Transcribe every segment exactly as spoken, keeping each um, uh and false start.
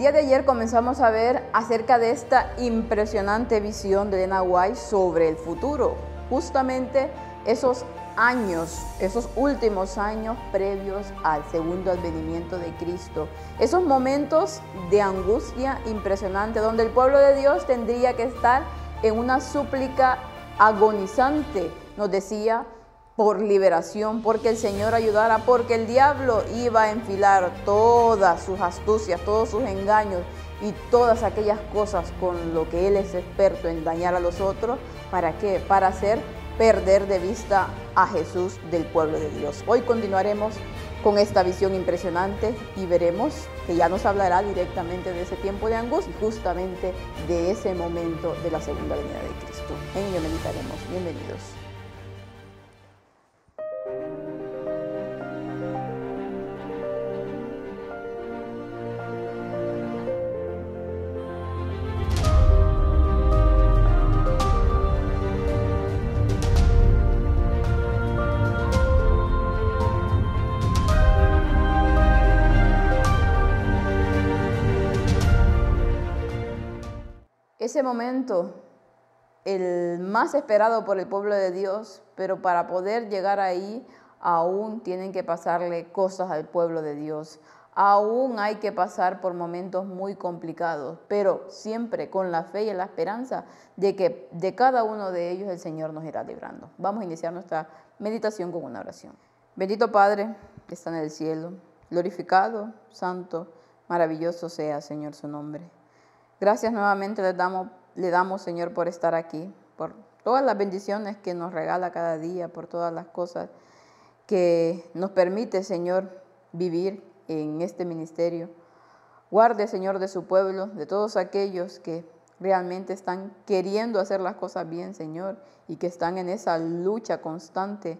día de ayer comenzamos a ver acerca de esta impresionante visión de Elena White sobre el futuro, justamente esos años, esos últimos años previos al segundo advenimiento de Cristo, esos momentos de angustia impresionante donde el pueblo de Dios tendría que estar en una súplica agonizante, nos decía, por liberación, porque el Señor ayudara, porque el diablo iba a enfilar todas sus astucias, todos sus engaños y todas aquellas cosas con lo que él es experto en dañar a los otros. ¿Para qué? Para hacer perder de vista a Jesús del pueblo de Dios. Hoy continuaremos con esta visión impresionante y veremos que ya nos hablará directamente de ese tiempo de angustia y justamente de ese momento de la segunda venida de Cristo. En ello meditaremos. Bienvenidos. Ese momento, el más esperado por el pueblo de Dios, pero para poder llegar ahí, aún tienen que pasarle cosas al pueblo de Dios. Aún hay que pasar por momentos muy complicados, pero siempre con la fe y la esperanza de que de cada uno de ellos el Señor nos irá librando. Vamos a iniciar nuestra meditación con una oración. Bendito Padre, que está en el cielo, glorificado, santo, maravilloso sea, Señor, su nombre. Gracias nuevamente le damos, le damos, Señor, por estar aquí, por todas las bendiciones que nos regala cada día, por todas las cosas que nos permite, Señor, vivir en este ministerio. Guarde, Señor, de su pueblo, de todos aquellos que realmente están queriendo hacer las cosas bien, Señor, y que están en esa lucha constante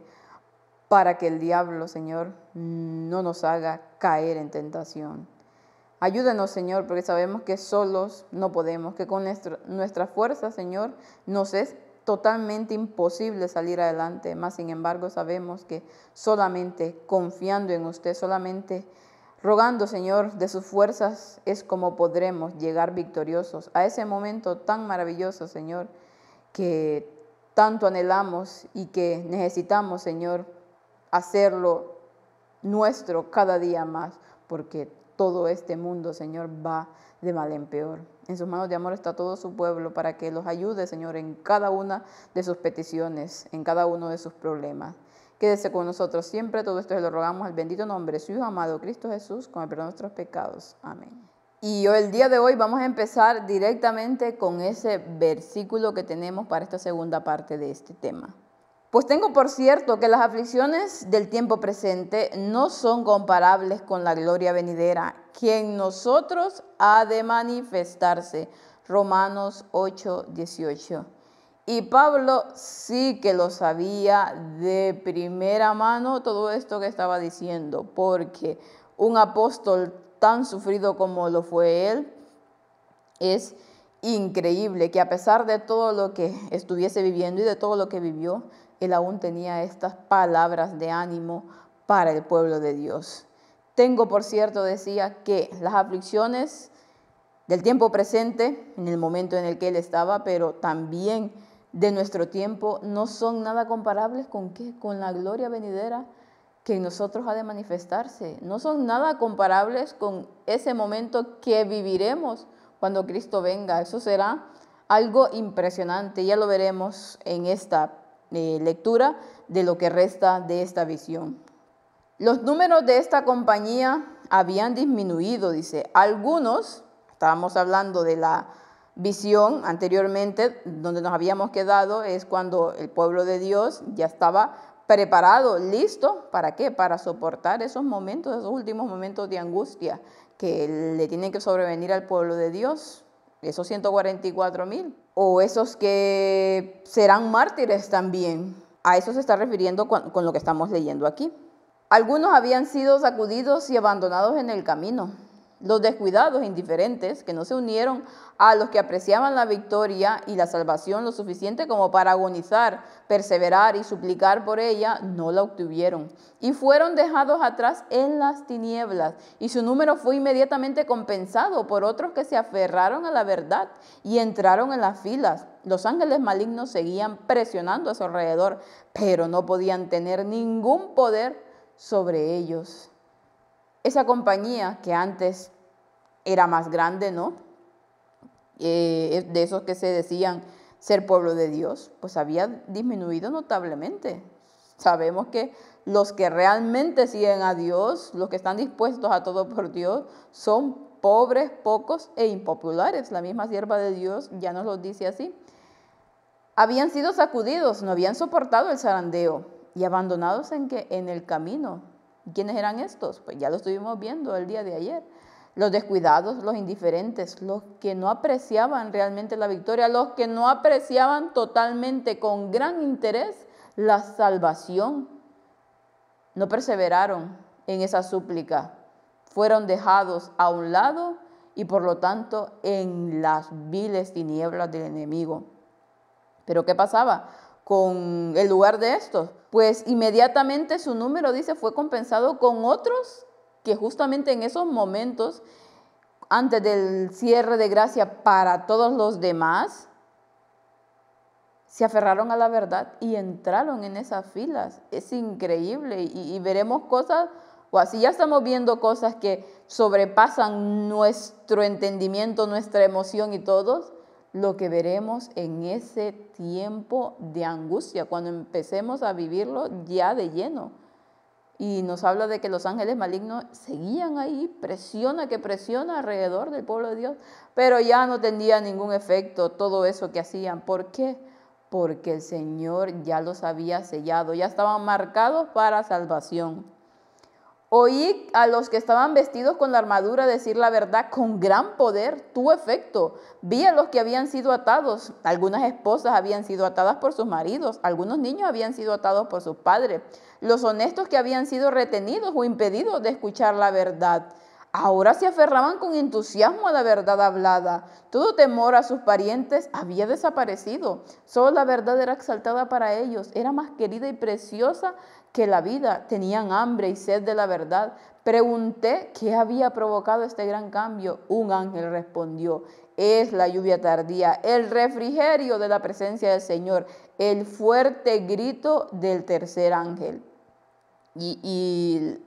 para que el diablo, Señor, no nos haga caer en tentación. Ayúdanos, Señor, porque sabemos que solos no podemos, que con nuestro, nuestra fuerza, Señor, nos es totalmente imposible salir adelante. Mas, sin embargo, sabemos que solamente confiando en usted, solamente rogando, Señor, de sus fuerzas, es como podremos llegar victoriosos a ese momento tan maravilloso, Señor, que tanto anhelamos y que necesitamos, Señor, hacerlo nuestro cada día más, porque todo este mundo, Señor, va de mal en peor. En sus manos de amor está todo su pueblo para que los ayude, Señor, en cada una de sus peticiones, en cada uno de sus problemas. Quédese con nosotros siempre. Todo esto se lo rogamos al bendito nombre de su Hijo amado, Cristo Jesús, con el perdón de nuestros pecados. Amén. Y el día de hoy vamos a empezar directamente con ese versículo que tenemos para esta segunda parte de este tema. Pues tengo por cierto que las aflicciones del tiempo presente no son comparables con la gloria venidera, que en nosotros ha de manifestarse. Romanos ocho, dieciocho. Y Pablo sí que lo sabía de primera mano todo esto que estaba diciendo, porque un apóstol tan sufrido como lo fue él es increíble que a pesar de todo lo que estuviese viviendo y de todo lo que vivió, él aún tenía estas palabras de ánimo para el pueblo de Dios. Tengo, por cierto, decía, que las aflicciones del tiempo presente, en el momento en el que él estaba, pero también de nuestro tiempo, no son nada comparables con ¿qué? Con la gloria venidera que en nosotros ha de manifestarse. No son nada comparables con ese momento que viviremos cuando Cristo venga. Eso será algo impresionante. Ya lo veremos en esta Eh, lectura de lo que resta de esta visión. Los números de esta compañía habían disminuido, dice. Algunos, estábamos hablando de la visión anteriormente, donde nos habíamos quedado, es cuando el pueblo de Dios ya estaba preparado, listo, ¿para qué? Para soportar esos momentos, esos últimos momentos de angustia que le tienen que sobrevenir al pueblo de Dios. Esos ciento cuarenta y cuatro mil, o esos que serán mártires también. A eso se está refiriendo con, con lo que estamos leyendo aquí. Algunos habían sido sacudidos y abandonados en el camino. los descuidados e indiferentes que no se unieron a los que apreciaban la victoria y la salvación lo suficiente como para agonizar, perseverar y suplicar por ella, no la obtuvieron y fueron dejados atrás en las tinieblas, y su número fue inmediatamente compensado por otros que se aferraron a la verdad y entraron en las filas. Los ángeles malignos seguían presionando a su alrededor, pero no podían tener ningún poder sobre ellos. Esa compañía que antes era más grande, ¿no? Eh, de esos que se decían ser pueblo de Dios, pues había disminuido notablemente. Sabemos que los que realmente siguen a Dios, los que están dispuestos a todo por Dios, son pobres, pocos e impopulares. La misma sierva de Dios ya nos lo dice así. Habían sido sacudidos, no habían soportado el zarandeo y abandonados en, que, en el camino. ¿Quiénes eran estos? Pues ya lo estuvimos viendo el día de ayer. Los descuidados, los indiferentes, los que no apreciaban realmente la victoria, los que no apreciaban totalmente con gran interés la salvación. No perseveraron en esa súplica. Fueron dejados a un lado y por lo tanto en las viles tinieblas del enemigo. ¿Pero qué pasaba con el lugar de estos? Pues inmediatamente su número, dice, fue compensado con otros que justamente en esos momentos, antes del cierre de gracia para todos los demás, se aferraron a la verdad y entraron en esas filas. Es increíble y, y veremos cosas, o así ya estamos viendo cosas que sobrepasan nuestro entendimiento, nuestra emoción y todos, lo que veremos en ese tiempo de angustia, cuando empecemos a vivirlo ya de lleno. Y nos habla de que los ángeles malignos seguían ahí, presiona que presiona alrededor del pueblo de Dios, pero ya no tendría ningún efecto todo eso que hacían. ¿Por qué? Porque el Señor ya los había sellado, ya estaban marcados para salvación. Oí a los que estaban vestidos con la armadura decir la verdad con gran poder, tuvo efecto. Vi a los que habían sido atados. Algunas esposas habían sido atadas por sus maridos. Algunos niños habían sido atados por sus padres. Los honestos que habían sido retenidos o impedidos de escuchar la verdad, ahora se aferraban con entusiasmo a la verdad hablada. Todo temor a sus parientes había desaparecido. Solo la verdad era exaltada para ellos. Era más querida y preciosa que la vida. Tenían hambre y sed de la verdad. Pregunté qué había provocado este gran cambio. Un ángel respondió: es la lluvia tardía, el refrigerio de la presencia del Señor, el fuerte grito del tercer ángel. Y, y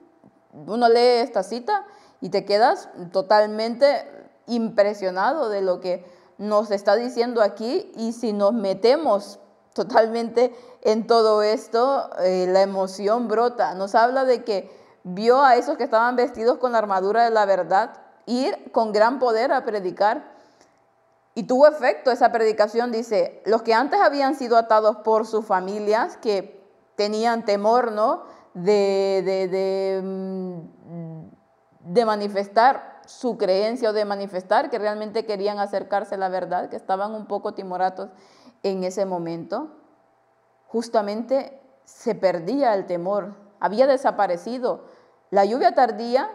uno lee esta cita y te quedas totalmente impresionado de lo que nos está diciendo aquí, y si nos metemos totalmente en todo esto, eh, la emoción brota. Nos habla de que vio a esos que estaban vestidos con la armadura de la verdad ir con gran poder a predicar. Y tuvo efecto esa predicación, dice, los que antes habían sido atados por sus familias, que tenían temor, ¿no?, de, de, de, de manifestar su creencia o de manifestar que realmente querían acercarse a la verdad, que estaban un poco timoratos en ese momento. Justamente se perdía el temor, había desaparecido la lluvia tardía,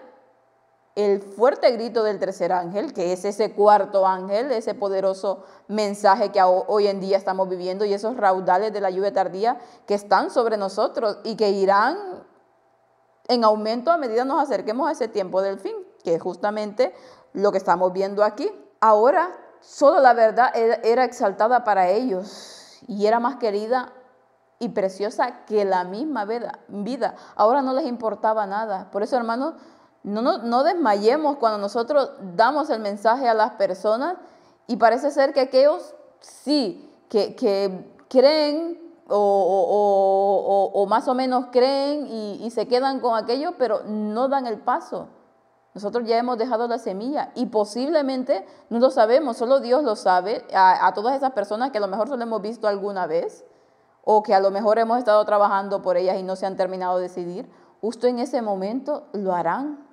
el fuerte grito del tercer ángel, que es ese cuarto ángel, ese poderoso mensaje que hoy en día estamos viviendo, y esos raudales de la lluvia tardía que están sobre nosotros y que irán en aumento a medida nos acerquemos a ese tiempo del fin, que es justamente lo que estamos viendo aquí. Ahora, solo la verdad era exaltada para ellos y era más querida y preciosa que la misma vida. Ahora no les importaba nada. Por eso, hermanos, no, no, no desmayemos cuando nosotros damos el mensaje a las personas, y parece ser que aquellos sí que, que creen o, o, o, o más o menos creen y, y se quedan con aquello, pero no dan el paso. Nosotros ya hemos dejado la semilla y posiblemente no lo sabemos, solo Dios lo sabe. A, a todas esas personas que a lo mejor solo hemos visto alguna vez, o que a lo mejor hemos estado trabajando por ellas y no se han terminado de decidir, justo en ese momento lo harán,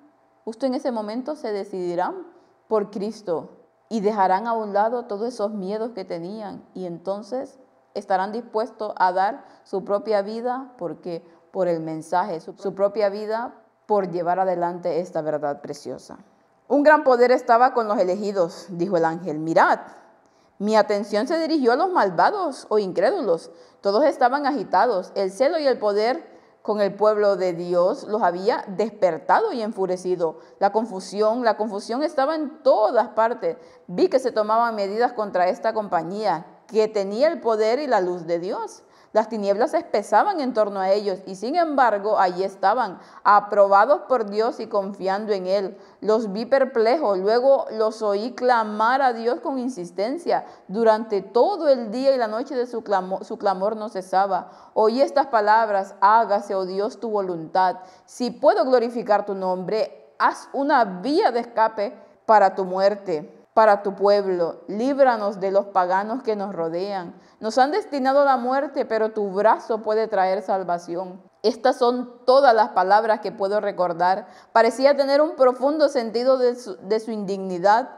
justo en ese momento se decidirán por Cristo y dejarán a un lado todos esos miedos que tenían, y entonces estarán dispuestos a dar su propia vida porque, por el mensaje, su, su propia vida por llevar adelante esta verdad preciosa. Un gran poder estaba con los elegidos, dijo el ángel. Mirad, mi atención se dirigió a los malvados o incrédulos. Todos estaban agitados. El celo y el poder con el pueblo de Dios los había despertado y enfurecido. La confusión, la confusión estaba en todas partes. Vi que se tomaban medidas contra esta compañía, que tenía el poder y la luz de Dios. Las tinieblas se espesaban en torno a ellos y sin embargo allí estaban, aprobados por Dios y confiando en Él. Los vi perplejos, luego los oí clamar a Dios con insistencia. Durante todo el día y la noche de su clamor, su clamor no cesaba. Oí estas palabras: hágase, oh Dios, tu voluntad. Si puedo glorificar tu nombre, haz una vía de escape para tu muerte. Para tu pueblo, líbranos de los paganos que nos rodean. Nos han destinado la muerte, pero tu brazo puede traer salvación. Estas son todas las palabras que puedo recordar. Parecía tener un profundo sentido de su, de su indignidad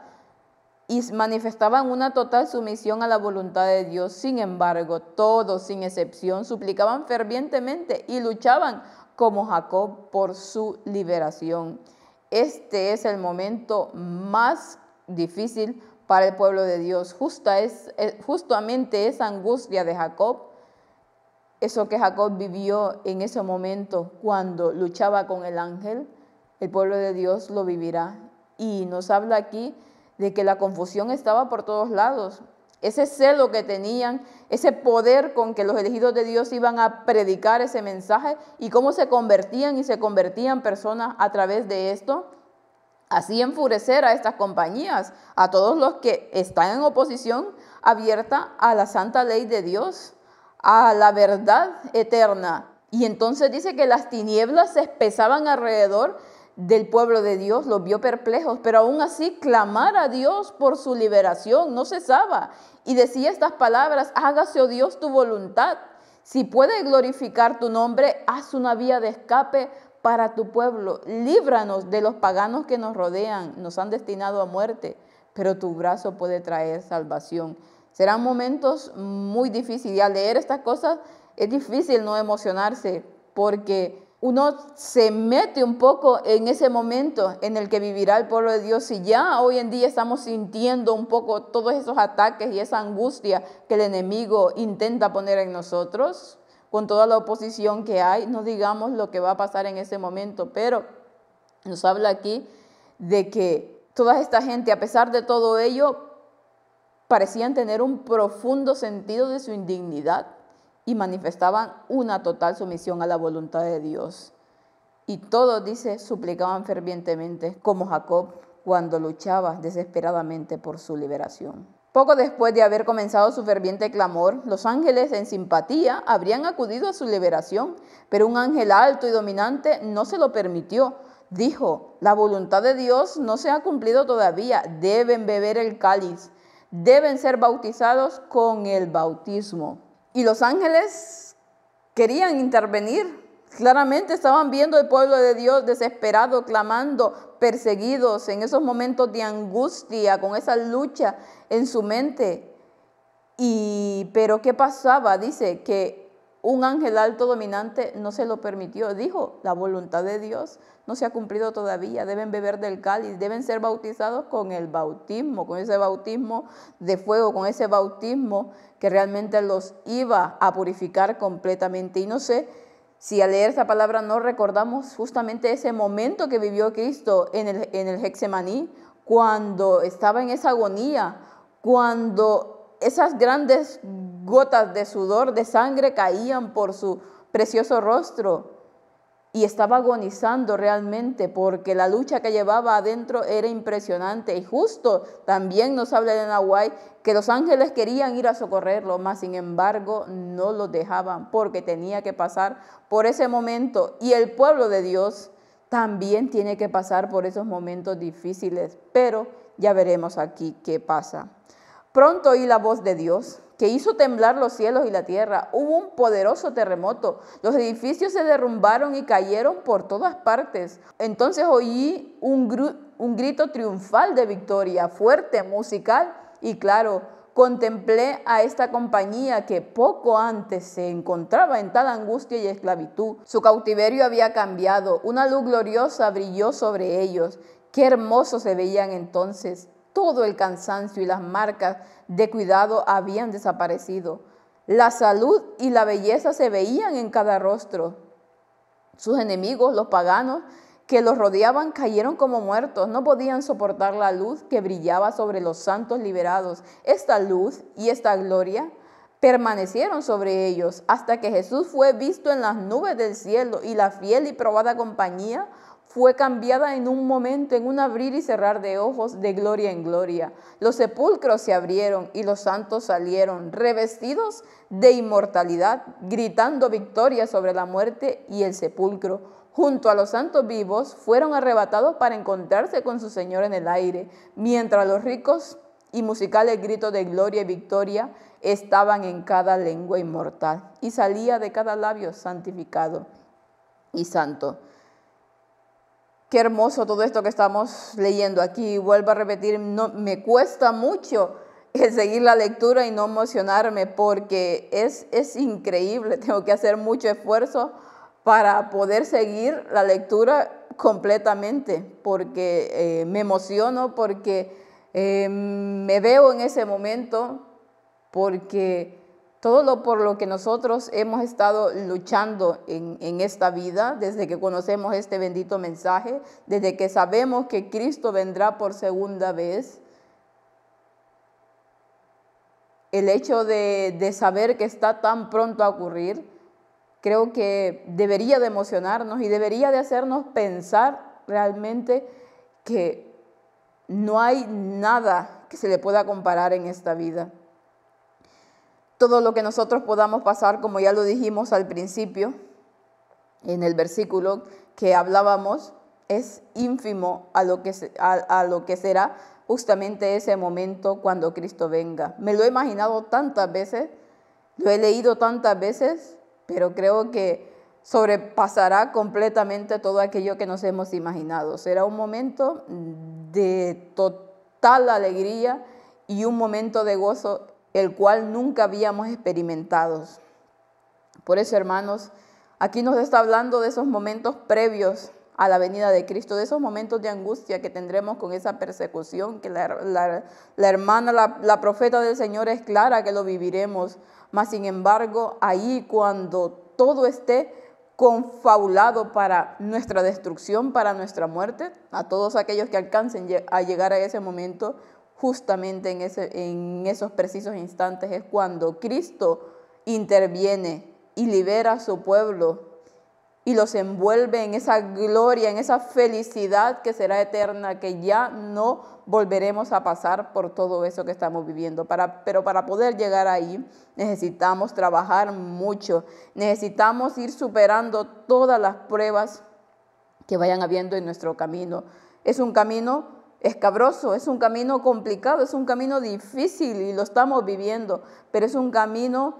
y manifestaban una total sumisión a la voluntad de Dios. Sin embargo, todos, sin excepción, suplicaban fervientemente y luchaban como Jacob por su liberación. Este es el momento más difícil para el pueblo de Dios. Justa es, justamente esa angustia de Jacob, eso que Jacob vivió en ese momento cuando luchaba con el ángel, el pueblo de Dios lo vivirá. Y nos habla aquí de que la confusión estaba por todos lados. Ese celo que tenían, ese poder con que los elegidos de Dios iban a predicar ese mensaje y cómo se convertían y se convertían personas a través de esto, así enfurecer a estas compañías, a todos los que están en oposición abierta a la santa ley de Dios, a la verdad eterna. Y entonces dice que las tinieblas se espesaban alrededor del pueblo de Dios, los vio perplejos, pero aún así clamar a Dios por su liberación no cesaba. Y decía estas palabras: hágase, oh Dios, tu voluntad. Si puede glorificar tu nombre, haz una vía de escape para tu pueblo, líbranos de los paganos que nos rodean, nos han destinado a muerte, pero tu brazo puede traer salvación. Serán momentos muy difíciles. Y al leer estas cosas es difícil no emocionarse, porque uno se mete un poco en ese momento en el que vivirá el pueblo de Dios. Si ya hoy en día estamos sintiendo un poco todos esos ataques y esa angustia que el enemigo intenta poner en nosotros, con toda la oposición que hay, no digamos lo que va a pasar en ese momento, pero nos habla aquí de que toda esta gente, a pesar de todo ello, parecían tener un profundo sentido de su indignidad y manifestaban una total sumisión a la voluntad de Dios. Y todos, dice, suplicaban fervientemente, como Jacob cuando luchaba desesperadamente por su liberación. Poco después de haber comenzado su ferviente clamor, los ángeles en simpatía habrían acudido a su liberación, pero un ángel alto y dominante no se lo permitió. Dijo: la voluntad de Dios no se ha cumplido todavía, deben beber el cáliz, deben ser bautizados con el bautismo. Y los ángeles querían intervenir. Claramente estaban viendo el pueblo de Dios desesperado, clamando, perseguidos en esos momentos de angustia, con esa lucha en su mente. Y, pero ¿qué pasaba? Dice que un ángel alto dominante no se lo permitió. Dijo: la voluntad de Dios no se ha cumplido todavía, deben beber del cáliz, deben ser bautizados con el bautismo, con ese bautismo de fuego, con ese bautismo que realmente los iba a purificar completamente. Y no sé, si al leer esa palabra no recordamos justamente ese momento que vivió Cristo en el, en el Getsemaní, cuando estaba en esa agonía, cuando esas grandes gotas de sudor, de sangre caían por su precioso rostro y estaba agonizando realmente porque la lucha que llevaba adentro era impresionante. Y justo también nos habla Elena White que los ángeles querían ir a socorrerlo, mas sin embargo no lo dejaban porque tenía que pasar por ese momento. Y el pueblo de Dios también tiene que pasar por esos momentos difíciles, pero ya veremos aquí qué pasa. Pronto oí la voz de Dios, que hizo temblar los cielos y la tierra. Hubo un poderoso terremoto. Los edificios se derrumbaron y cayeron por todas partes. Entonces oí un, gr un grito triunfal de victoria, fuerte, musical y claro. Contemplé a esta compañía que poco antes se encontraba en tal angustia y esclavitud. Su cautiverio había cambiado. Una luz gloriosa brilló sobre ellos. Qué hermosos se veían entonces. Todo el cansancio y las marcas de cuidado habían desaparecido. La salud y la belleza se veían en cada rostro. Sus enemigos, los paganos que los rodeaban, cayeron como muertos. No podían soportar la luz que brillaba sobre los santos liberados. Esta luz y esta gloria permanecieron sobre ellos hasta que Jesús fue visto en las nubes del cielo, y la fiel y probada compañía fue cambiada en un momento, en un abrir y cerrar de ojos, de gloria en gloria. Los sepulcros se abrieron y los santos salieron, revestidos de inmortalidad, gritando victoria sobre la muerte y el sepulcro. Junto a los santos vivos fueron arrebatados para encontrarse con su Señor en el aire, mientras los ricos y musicales gritos de gloria y victoria estaban en cada lengua inmortal, y salía de cada labio santificado y santo. Qué hermoso todo esto que estamos leyendo aquí. Vuelvo a repetir, no, me cuesta mucho el seguir la lectura y no emocionarme, porque es, es increíble. Tengo que hacer mucho esfuerzo para poder seguir la lectura completamente, porque eh, me emociono, porque eh, me veo en ese momento, porque todo lo por lo que nosotros hemos estado luchando en, en esta vida, desde que conocemos este bendito mensaje, desde que sabemos que Cristo vendrá por segunda vez. El hecho de, de saber que está tan pronto a ocurrir, creo que debería de emocionarnos y debería de hacernos pensar realmente que no hay nada que se le pueda comparar en esta vida. Todo lo que nosotros podamos pasar, como ya lo dijimos al principio, en el versículo que hablábamos, es ínfimo a lo que, a, a lo que será justamente ese momento cuando Cristo venga. Me lo he imaginado tantas veces, lo he leído tantas veces, pero creo que sobrepasará completamente todo aquello que nos hemos imaginado. Será un momento de total alegría y un momento de gozo, el cual nunca habíamos experimentado. Por eso, hermanos, aquí nos está hablando de esos momentos previos a la venida de Cristo, de esos momentos de angustia que tendremos con esa persecución, que la, la, la hermana, la, la profeta del Señor es clara que lo viviremos. Mas, sin embargo, ahí cuando todo esté confabulado para nuestra destrucción, para nuestra muerte, a todos aquellos que alcancen a llegar a ese momento, justamente en, ese, en esos precisos instantes es cuando Cristo interviene y libera a su pueblo y los envuelve en esa gloria, en esa felicidad que será eterna, que ya no volveremos a pasar por todo eso que estamos viviendo. Para, pero para poder llegar ahí necesitamos trabajar mucho, necesitamos ir superando todas las pruebas que vayan habiendo en nuestro camino. Es un camino escabroso, es un camino complicado, es un camino difícil y lo estamos viviendo, pero es un camino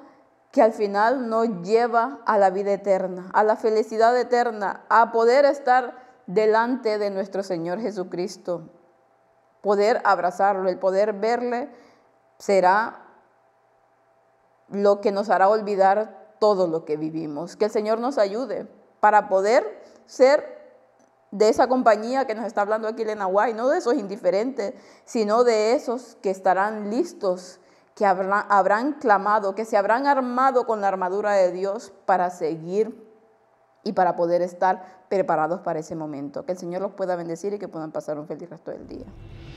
que al final nos lleva a la vida eterna, a la felicidad eterna, a poder estar delante de nuestro Señor Jesucristo, poder abrazarlo, el poder verle será lo que nos hará olvidar todo lo que vivimos. Que el Señor nos ayude para poder ser de esa compañía que nos está hablando aquí Elena White, no de esos indiferentes, sino de esos que estarán listos, que habrán, habrán clamado, que se habrán armado con la armadura de Dios para seguir y para poder estar preparados para ese momento. Que el Señor los pueda bendecir y que puedan pasar un feliz resto del día.